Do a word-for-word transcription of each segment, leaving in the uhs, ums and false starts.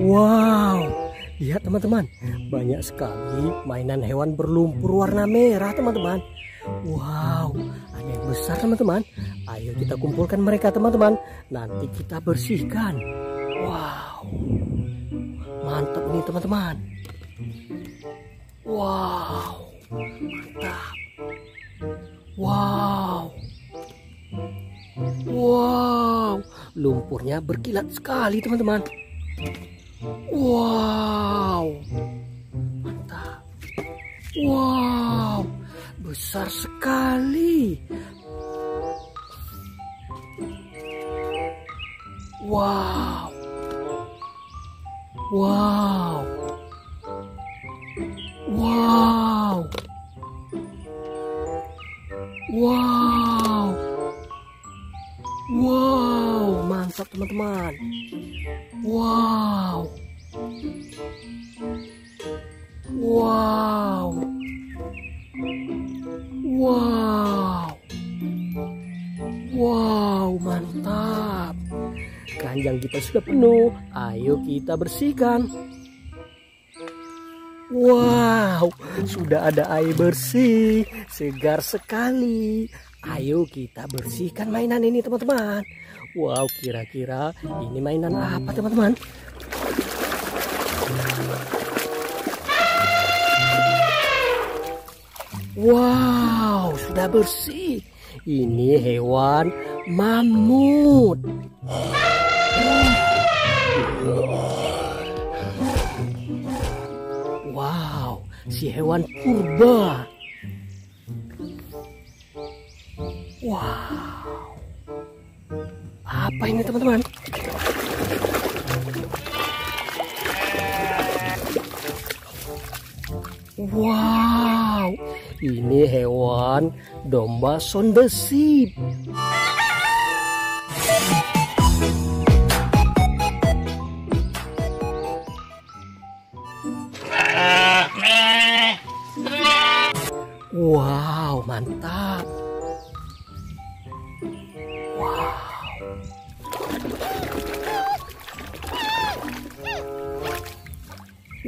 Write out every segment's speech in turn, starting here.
Wow, lihat teman-teman, banyak sekali mainan hewan berlumpur warna merah teman-teman. Wow, ada yang besar teman-teman. Ayo kita kumpulkan mereka teman-teman, nanti kita bersihkan. Wow, mantap nih teman-teman. Wow, mantap. Wow, wow, lumpurnya berkilat sekali teman-teman. Wow, mantap. Wow, besar sekali. Wow, wow, wow, wow, wow, mantap teman-teman. Wow, wow, wow, wow, mantap. Keranjang kita sudah penuh, ayo kita bersihkan. Wow, sudah ada air bersih, segar sekali. Ayo kita bersihkan mainan ini teman-teman. Wow, kira-kira ini mainan apa teman-teman? Wow, sudah bersih. Ini hewan mammoth. Wow, si hewan purba. Wow, apa ini teman-teman? Wow, ini hewan domba sondesip. Wow, mantap.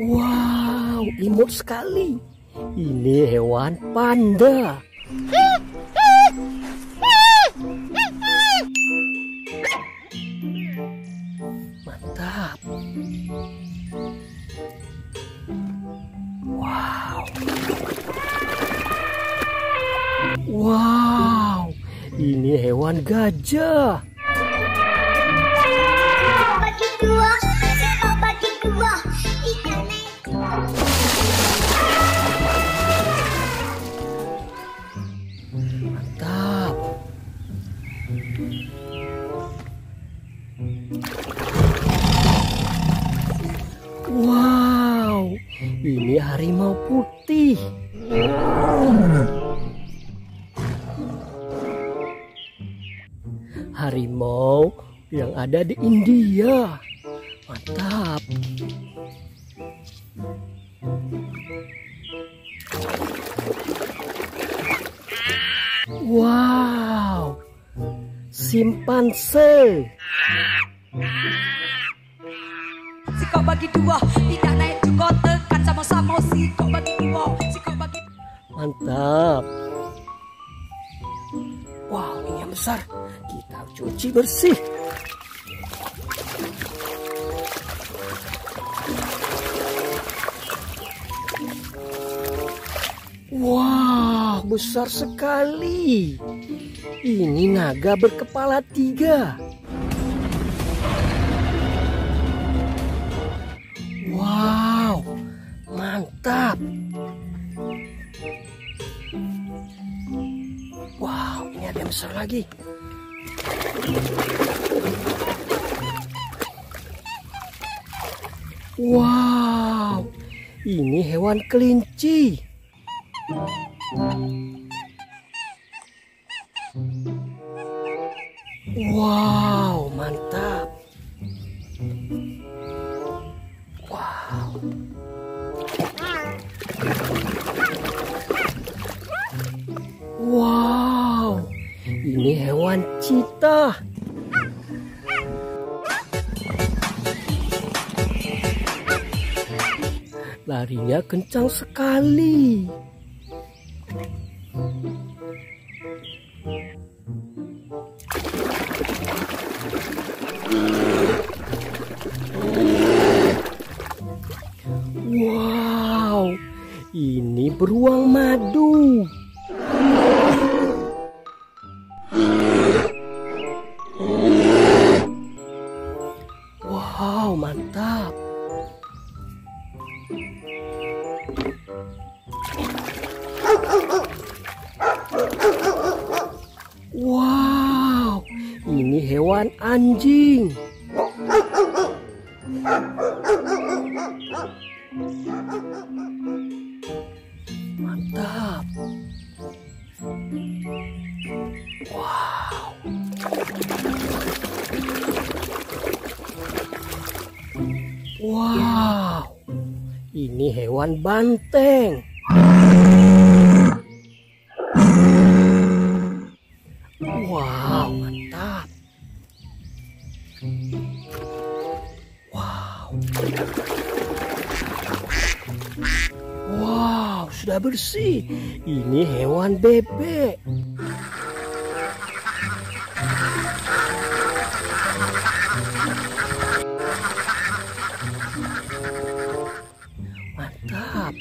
Wow, imut sekali. Ini hewan panda. Mantap. Wow. Wow, ini hewan gajah. Mantap. Wow, ini harimau putih. Harimau yang ada di India. Mantap. Wow, simpanse. Sikok bagi dua, tidak naik juga tekan sama-sama. Sikok bagi dua, sikok bagi. Mantap. Wow, ini yang besar. Kita cuci bersih. Wow, besar sekali. Ini naga berkepala tiga. Wow, mantap. Wow, ini ada yang besar lagi. Wow, ini hewan kelinci. Wow, mantap. Wow. Wow, ini hewan cheetah. Larinya kencang sekali. Wow, ini beruang madu. Wow, mantap. Wow, ini hewan anjing. Mantap. Wow. Wow. Ini hewan banteng. Wow, mantap. Wow. Wow, sudah bersih. Ini hewan bebek. Mantap.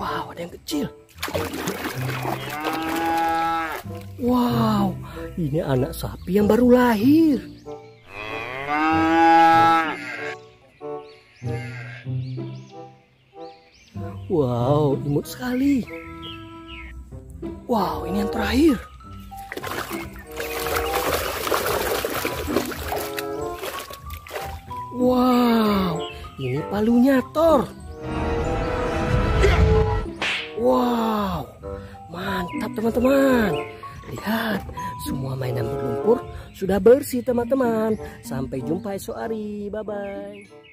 Wow, ada yang kecil. Wow, ini anak sapi yang baru lahir. Wow, imut sekali. Wow, ini yang terakhir. Wow, ini palunya Thor. Wow, mantap teman-teman. Lihat, semua mainan berlumpur sudah bersih teman-teman. Sampai jumpa esok hari. Bye-bye.